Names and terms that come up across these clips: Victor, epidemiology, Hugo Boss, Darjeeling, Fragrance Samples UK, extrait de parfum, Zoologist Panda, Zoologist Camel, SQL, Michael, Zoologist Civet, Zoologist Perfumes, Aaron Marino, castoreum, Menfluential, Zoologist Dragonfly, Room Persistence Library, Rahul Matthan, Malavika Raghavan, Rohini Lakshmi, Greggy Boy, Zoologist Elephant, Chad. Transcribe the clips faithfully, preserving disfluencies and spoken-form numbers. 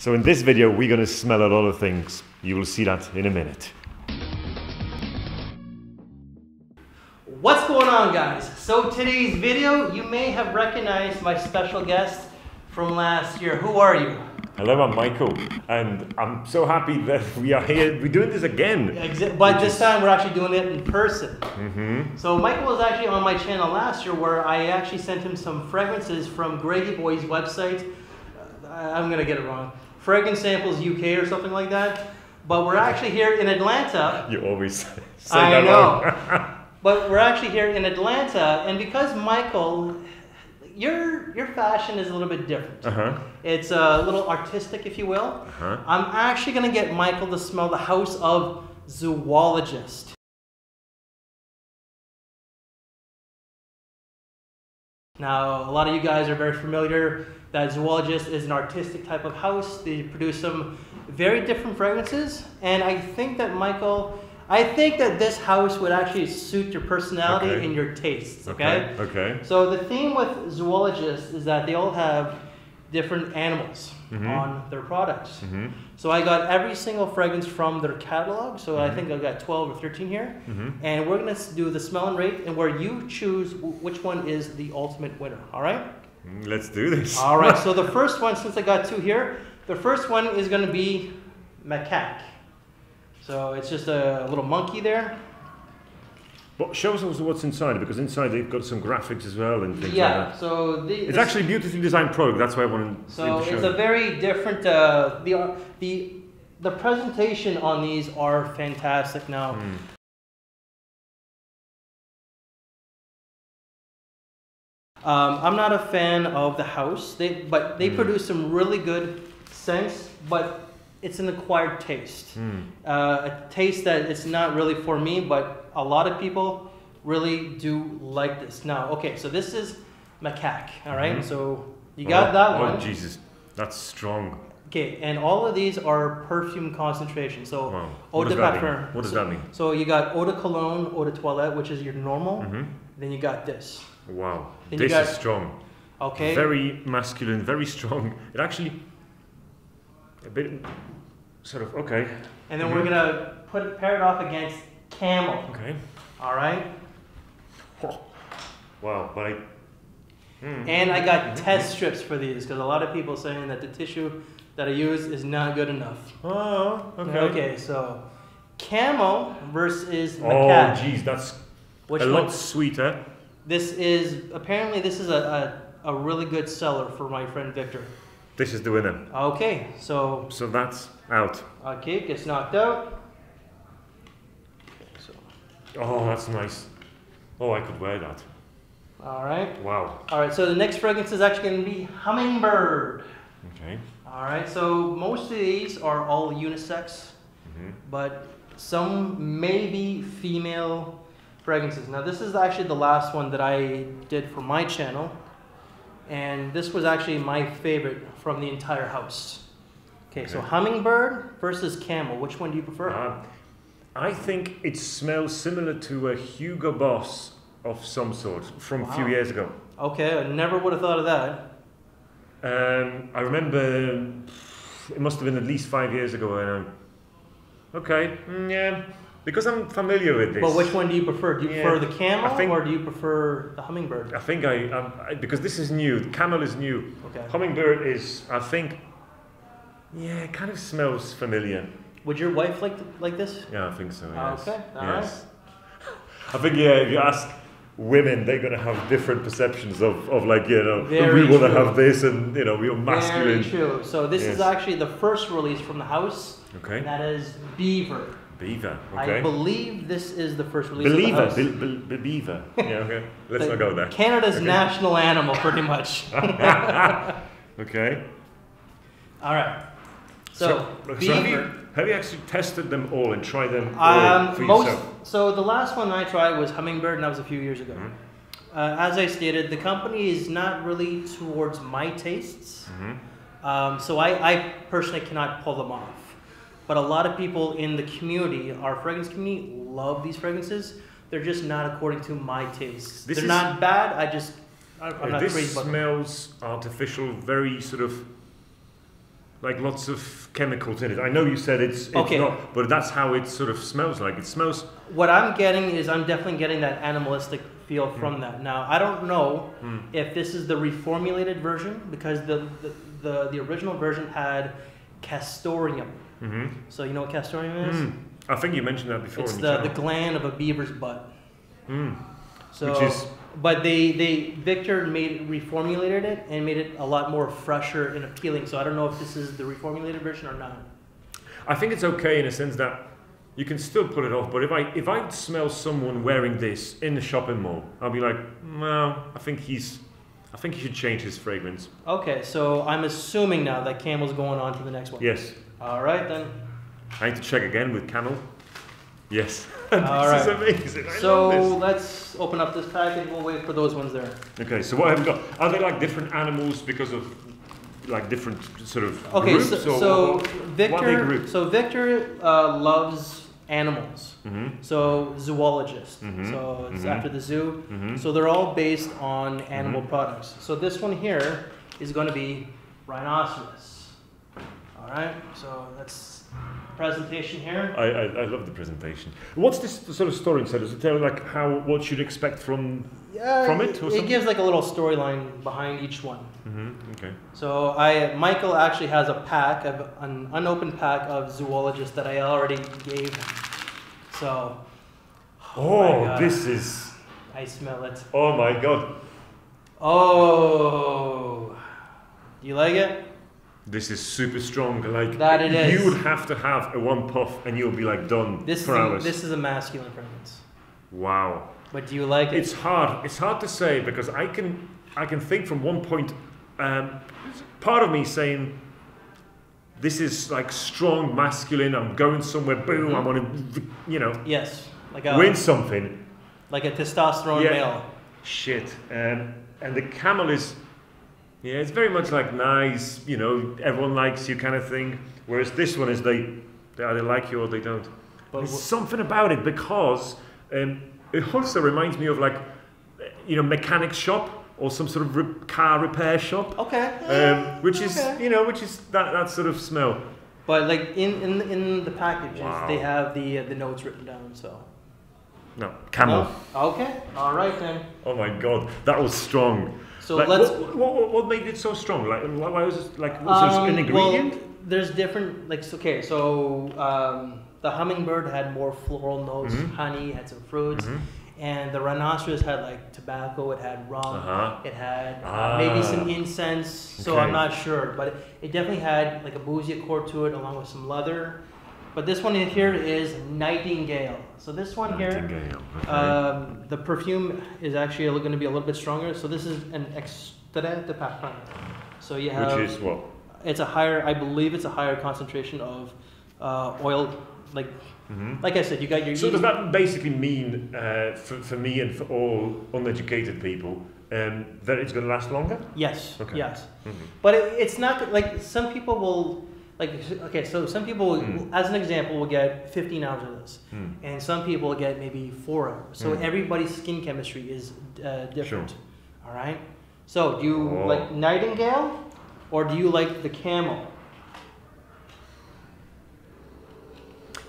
So in this video, we're gonna smell a lot of things. You will see that in a minute. What's going on, guys? So today's video, you may have recognized my special guest from last year. Who are you? Hello, I'm Michael, and I'm so happy that we are here. We're doing this again. Exa but Which this is... time, we're actually doing it in person. Mm-hmm. So Michael was actually on my channel last year where I actually sent him some fragrances from Greggy Boy's website. I'm going to get it wrong. Fragrance Samples U K or something like that. But we're actually here in Atlanta. You always say I that know. But we're actually here in Atlanta, and because Michael, your your fashion is a little bit different. Uh-huh. It's a little artistic, if you will. Uh-huh. I'm actually going to get Michael to smell the house of Zoologist. Now, a lot of you guys are very familiar that Zoologist is an artistic type of house. They produce some very different fragrances, and I think that Michael, I think that this house would actually suit your personality okay. and your tastes, okay? okay? Okay. So the theme with Zoologists is that they all have different animals mm-hmm. on their products. Mm-hmm. So I got every single fragrance from their catalog. So mm-hmm. I think I've got twelve or thirteen here. Mm-hmm. And we're gonna do the smell and rate and where you choose which one is the ultimate winner, all right? Let's do this. All right, so the first one, since I got two here, the first one is gonna be macaque. So it's just a little monkey there. But show us also what's inside, because inside they've got some graphics as well and things yeah, like that. So the, it's actually a beautifully designed product, that's why I wanted to show. So it's a very different, uh, the, the, the presentation on these are fantastic now. Mm. Um, I'm not a fan of the house, they, but they mm. produce some really good scents, but it's an acquired taste, mm. uh, a taste that it's not really for me, but a lot of people really do like this. Now, okay, so this is macaque, all right? Mm-hmm. So you got oh, that one. Oh, Jesus, that's strong. Okay, and all of these are perfume concentration. So wow. eau de parfum. What does that mean? So, so you got eau de cologne, eau de toilette, which is your normal. Mm-hmm. Then you got this. Wow, then this got, is strong. Okay. Very masculine, very strong. It actually, a bit sort of okay. And then mm-hmm. we're gonna put it paired off against camel. Okay. All right. Oh. Wow, but I. Mm. And I got mm-hmm. test strips for these because a lot of people are saying that the tissue that I use is not good enough. Oh. Okay. Okay. So, camel versus macaque. Oh, geez, that's Which a one? lot sweeter. This is apparently this is a a, a really good seller for my friend Victor. This is the winner. Okay, so... So that's out. Okay, it gets knocked out. Okay, so. Oh, that's nice. Oh, I could wear that. All right. Wow. All right, so the next fragrance is actually going to be hummingbird. Okay. All right, so most of these are all unisex, mm-hmm. but some may be female fragrances. Now, this is actually the last one that I did for my channel. And this was actually my favorite from the entire house. Okay, okay. So hummingbird versus camel. Which one do you prefer? Uh, I think it smells similar to a Hugo Boss of some sort from wow. a few years ago. Okay, I never would have thought of that. Um, I remember it must have been at least five years ago. And I, okay, mm, yeah, because I'm familiar with this. But which one do you prefer? Do you yeah. prefer the camel think, or do you prefer the hummingbird? I think I, I, I, because this is new, the camel is new. Okay. Hummingbird is, I think, yeah, it kind of smells familiar. Would your wife like, like this? Yeah, I think so, yes. Okay, all yes. right. I think, yeah, if you ask women, they're going to have different perceptions of, of like, you know, Very we want to have this and, you know, we are masculine. Very true. So this yes. is actually the first release from the house. Okay. And that is Beaver. Beaver, okay. I believe this is the first release Believer, of the house. Be, be, Beaver. Yeah, okay. Let's not go there. Canada's okay. national animal, pretty much. okay. All right. So, so, Beaver. so have, you, have you actually tested them all and tried them all um, for most, yourself? So the last one I tried was Hummingbird, and that was a few years ago. Mm-hmm. uh, as I stated, the company is not really towards my tastes. Mm-hmm. um, so I, I personally cannot pull them off. But a lot of people in the community, our fragrance community, love these fragrances. They're just not according to my tastes. This They're not bad, I just, I'm yeah, not crazy about them. This smells artificial, very sort of, like lots of chemicals in it. I know you said it's, it's okay. not, but that's how it sort of smells like. It smells... What I'm getting is I'm definitely getting that animalistic feel from mm. that. Now, I don't know mm. if this is the reformulated version, because the, the, the, the original version had castoreum. Mm-hmm. So you know what castoreum is? Mm. I think you mentioned that before. It's the, the gland of a beaver's butt. Mm. So, Which is... But they, they Victor made reformulated it and made it a lot more fresher and appealing. So I don't know if this is the reformulated version or not. I think it's okay in a sense that you can still put it off. But if I if I smell someone wearing this in the shopping mall, I'll be like, no, I think he's, I think he should change his fragrance. Okay, so I'm assuming now that camel's going on to the next one. Yes. All right then. I need to check again with camel. Yes. This right. is amazing. I so love this. Let's open up this package. We'll wait for those ones there. Okay. So what have we got? Are they like different animals because of like different sort of okay, groups? Okay. So, so Victor. So Victor uh, loves animals. Mm-hmm. So zoologist. Mm-hmm. So it's mm-hmm. after the zoo. Mm-hmm. So they're all based on animal mm-hmm. products. So this one here is going to be rhinoceros. All right. So that's. Presentation here. I, I, I love the presentation. What's this sort of story inside? Does it tell like how what you'd expect from yeah, from it? Or it something? Gives like a little storyline behind each one. Mm-hmm. Okay. So I Michael actually has a pack of an unopened pack of zoologists that I already gave him. So. Oh, oh this is. I smell it. Oh my god. Oh. Do you like it? This is super strong. Like that it is. You would have to have a one puff and you'll be like done this for is hours. A, this is a masculine fragrance. Wow. But do you like it? It's hard. It's hard to say because I can I can think from one point um, part of me saying this is like strong masculine, I'm going somewhere, boom, mm-hmm. I'm on a, you know. Yes. Like a, win something. Like a testosterone yeah. male. Shit. Um, and the camel is yeah, it's very much like nice, you know, everyone likes you kind of thing. Whereas this one is they, they either like you or they don't. But there's something about it because um, it also reminds me of like, you know, mechanic shop or some sort of re car repair shop. Okay. Um, which okay. is, you know, which is that, that sort of smell. But like in, in, in the packages, wow. they have the, uh, the notes written down, so. No, camel. No? Okay, all right then. Oh my God, that was strong. So like, let's. What, what, what made it so strong? Like, why was it like? Was um, there an ingredient? Well, there's different. Like, okay, so um, the hummingbird had more floral notes, mm-hmm. honey, had some fruits, mm-hmm. and the rhinoceros had like tobacco. It had rum. Uh-huh. It had ah. maybe some incense. So okay. I'm not sure, but it, it definitely had like a boozy accord to it, along with some leather. But this one here is Nightingale. So this one here, okay. um, the perfume is actually going to be a little bit stronger. So this is an extrait de parfum. So you have, which is what? It's a higher, I believe it's a higher concentration of uh, oil. Like, mm-hmm. like I said, you got your. So eating. Does that basically mean uh, for, for me and for all uneducated people um, that it's going to last longer? Yes. Okay. Yes. Mm-hmm. But it, it's not like some people will. Like, okay, so some people, mm. as an example, will get fifteen hours of this. Mm. And some people will get maybe four hours. So mm. everybody's skin chemistry is uh, different. Sure. All right? So do you oh. like Nightingale or do you like the camel?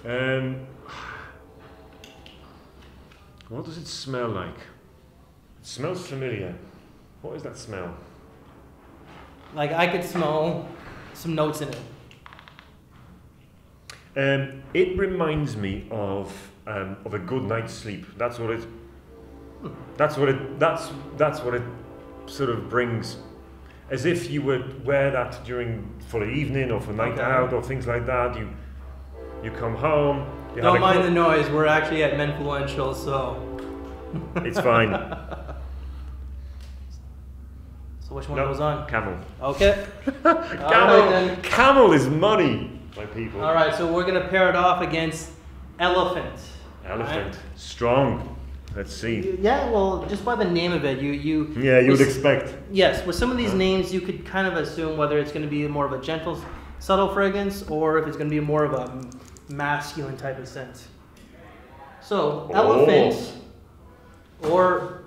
Um, what does it smell like? It smells familiar. What is that smell? Like I could smell some notes in it. Um, it reminds me of um, of a good night's sleep. That's what it. That's what it. That's that's what it sort of brings, as if you would wear that during for the evening or for night okay. out or things like that. You you come home. You Don't mind the noise. We're actually at Menfluential, so it's fine. So which one no, goes on? Camel. Okay. Camel. Right, then. Camel is money. By people. All right, so we're going to pair it off against elephant. Elephant. Right? Strong. Let's see. Yeah, well, just by the name of it, you... you yeah, you would expect. Yes, with some of these names, you could kind of assume whether it's going to be more of a gentle, subtle fragrance or if it's going to be more of a masculine type of scent. So, oh. elephant or...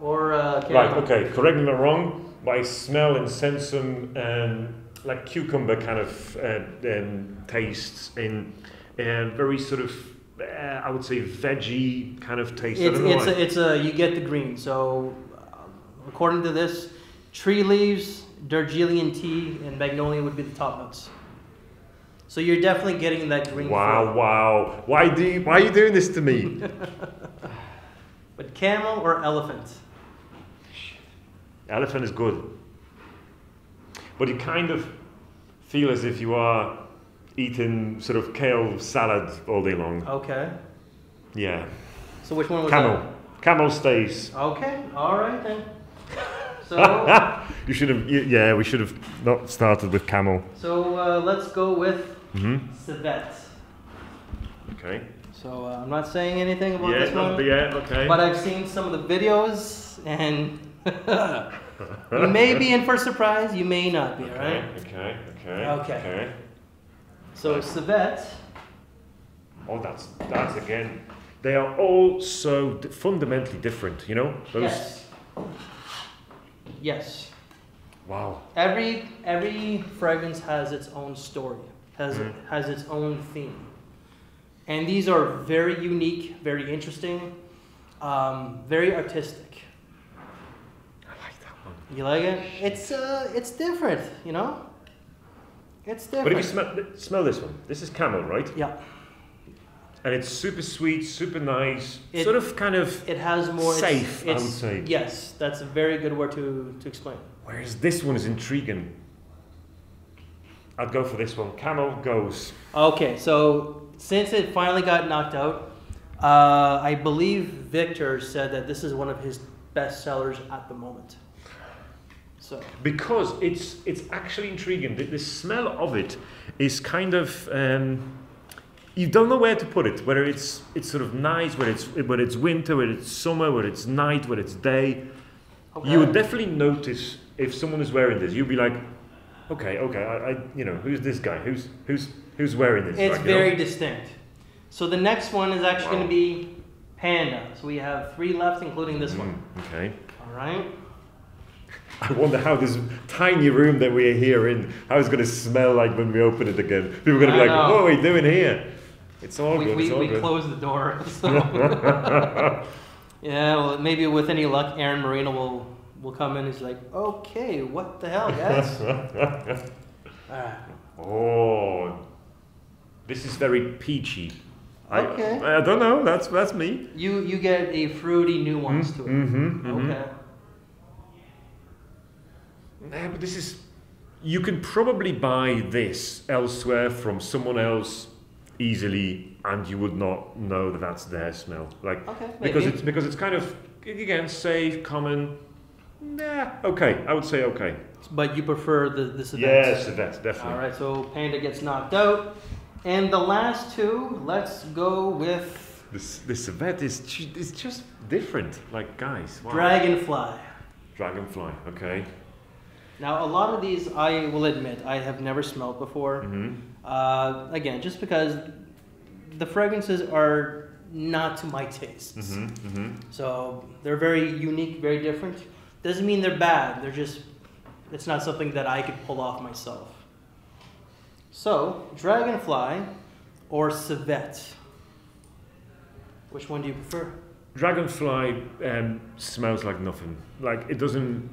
or uh, right, okay, correct me if I'm wrong, but I smell and sense some... Um, like cucumber kind of uh, um, tastes, in uh, very sort of uh, I would say veggie kind of taste. It's, I don't know, it's a, it's a you get the green. So uh, according to this, tree leaves, Darjeeling tea, and magnolia would be the top notes. So you're definitely getting that green. Wow, fruit. Wow. Why do you, why are you doing this to me? But camel or elephant? Elephant is good. But you kind of feel as if you are eating sort of kale salad all day long. Okay. Yeah. So which one was camel. That? Camel stays. Okay, all right then. So you should have, yeah, we should have not started with camel. So uh, let's go with mm-hmm. civet. Okay. So uh, I'm not saying anything about yeah, this one. Yeah, okay. But I've seen some of the videos, and you may be in for a surprise, you may not be, okay, right? Okay, okay, okay. Okay. So civet. Oh, that's, that's again, they are all so fundamentally different, you know? Those... Yes. Yes. Wow. Every, every fragrance has its own story, has, mm. has its own theme. And these are very unique, very interesting, um, very artistic. I like that one. You like it? It's uh, it's different, you know. It's different. But if you smell, smell this one. This is camel, right? Yeah. And it's super sweet, super nice. It, sort of, kind of. It has more safe. It's, it's, I would say. Yes, that's a very good word to to explain. Whereas this one is intriguing. I'd go for this one. Camel goes. Okay, so. Since it finally got knocked out, uh, I believe Victor said that this is one of his best sellers at the moment. So because it's it's actually intriguing. The, the smell of it is kind of um, you don't know where to put it. Whether it's it's sort of nice, whether it's whether it's winter, whether it's summer, whether it's night, whether it's day. Okay. You would definitely notice if someone is wearing this. You'd be like, okay, okay, I, I you know, who's this guy? Who's who's Who's wearing this? It's very distinct. So the next one is actually going to be panda. So we have three left, including this one. Okay. All right. I wonder how this tiny room that we're here in, how it's going to smell like when we open it again. People are going to be like, what are we doing here? It's all good. We closed the door. Yeah, well, maybe with any luck, Aaron Marino will, will come in and he's like, okay, what the hell, guys? All right. Oh. This is very peachy. Okay. I, I don't know. That's that's me. You you get a fruity nuance mm, to it. Mm-hmm, mm-hmm. Okay. Yeah, but this is. You can probably buy this elsewhere from someone else easily, and you would not know that that's their smell. Like okay, because it's because it's kind of again safe, common. Nah. Okay. I would say okay. But you prefer the this event. Yes, that's definitely. All right. So panda gets knocked out. And the last two, let's go with... This, this civet is it's just different, like guys. Wow. Dragonfly. Dragonfly, okay. Now, a lot of these, I will admit, I have never smelled before. Mm-hmm. uh, again, just because the fragrances are not to my tastes. Mm-hmm, mm-hmm. So they're very unique, very different. Doesn't mean they're bad. They're just, it's not something that I could pull off myself. So, dragonfly or civet? Which one do you prefer? Dragonfly um, smells like nothing. Like, it doesn't...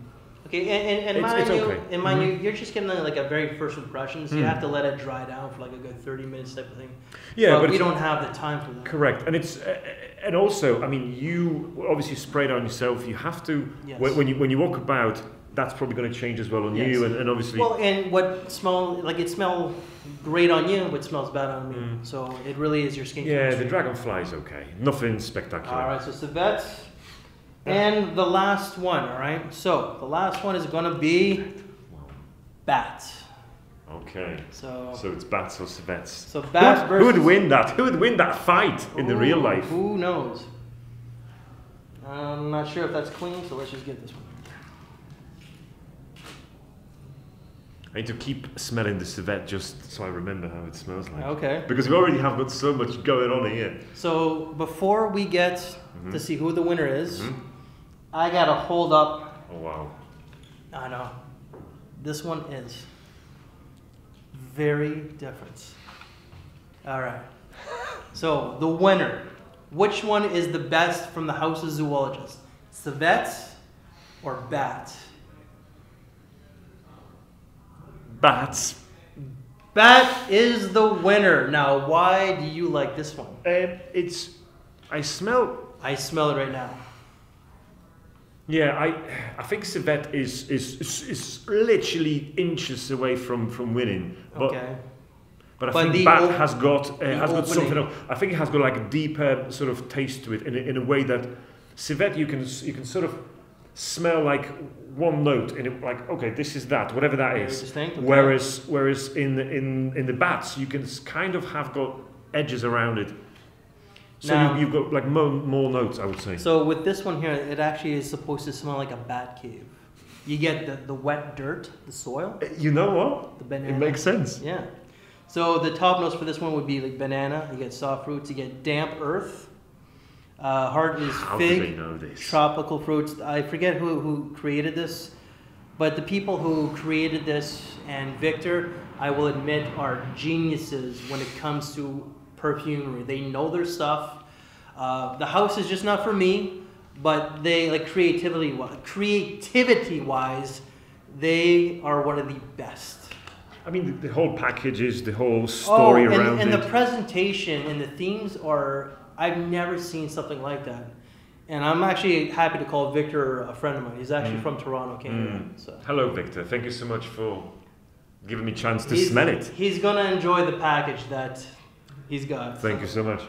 Okay, and, and, and mind you, okay. mm-hmm. you're just getting like a very first impression, so mm. you have to let it dry down for like a good thirty minutes type of thing. Yeah, but, but we don't have the time for that. Correct, and it's... Uh, and also, I mean, you obviously spray it on yourself. You have to, yes. when, when, you, when you walk about, that's probably going to change as well on yes. you, and, and obviously. Well, and what smell like it smells great on you, but smells bad on me. Mm. So it really is your skin. Yeah, the dragonfly is okay. Nothing spectacular. All right, so civet, and the last one. All right, so the last one is going to be bat. Okay. So. So it's bats or civets. So bats versus. Who would win that? Who would win that fight in ooh, the real life? Who knows? I'm not sure if that's clean, so let's just get this one. I need to keep smelling the civet just so I remember how it smells like. Okay. Because we already have got so much going on here. So before we get mm-hmm. to see who the winner is, mm-hmm. I gotta hold up. Oh wow. I know. This one is. very different. All right. So the winner. Which one is the best from the House of Zoologists? Civet or bat? Bats. Bat is the winner. Now, why do you like this one? Um, it's, I smell. I smell it right now. Yeah, I, I think civet is, is is is literally inches away from from winning. But, okay. But I but think bat has got uh, has got something else. I think it has got like a deeper sort of taste to it, in a, in a way that civet you can you can sort of smell like one note and it, like okay, this is that, whatever that is. Distinct, okay. Whereas whereas in the, in in the bats you can kind of have got edges around it. So now, you've got like more, more notes, I would say. So with this one here, it actually is supposed to smell like a bat cave. You get the, the wet dirt, the soil. You know what? The banana. It makes sense. Yeah. So the top notes for this one would be like banana. You get soft fruits. You get damp earth. Uh, hard is How fig. Do they know this? Tropical fruits. I forget who, who created this, but the people who created this and Victor, I will admit, are geniuses when it comes to perfumery. They know their stuff. Uh, the house is just not for me, but they, like creativity, creativity wise, they are one of the best. I mean, the, the whole package is the whole story oh, and, around and it. And the presentation and the themes are, I've never seen something like that. And I'm actually happy to call Victor a friend of mine. He's actually mm. from Toronto, Canada. Mm. So. Hello, Victor. Thank you so much for giving me a chance to he's, smell it. He's going to enjoy the package that he's got. Thank you so much.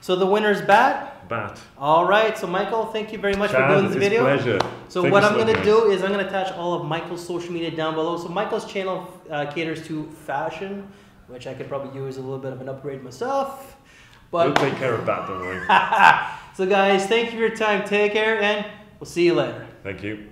So the winner's bat? Bat. All right. So Michael, thank you very much Chad, for doing this video. It's a pleasure. So thank what I'm so going to do is I'm going to attach all of Michael's social media down below. So Michael's channel uh, caters to fashion, which I could probably use a little bit of an upgrade myself. But we'll take care of that, don't worry. So guys, thank you for your time. Take care and we'll see you later. Thank you.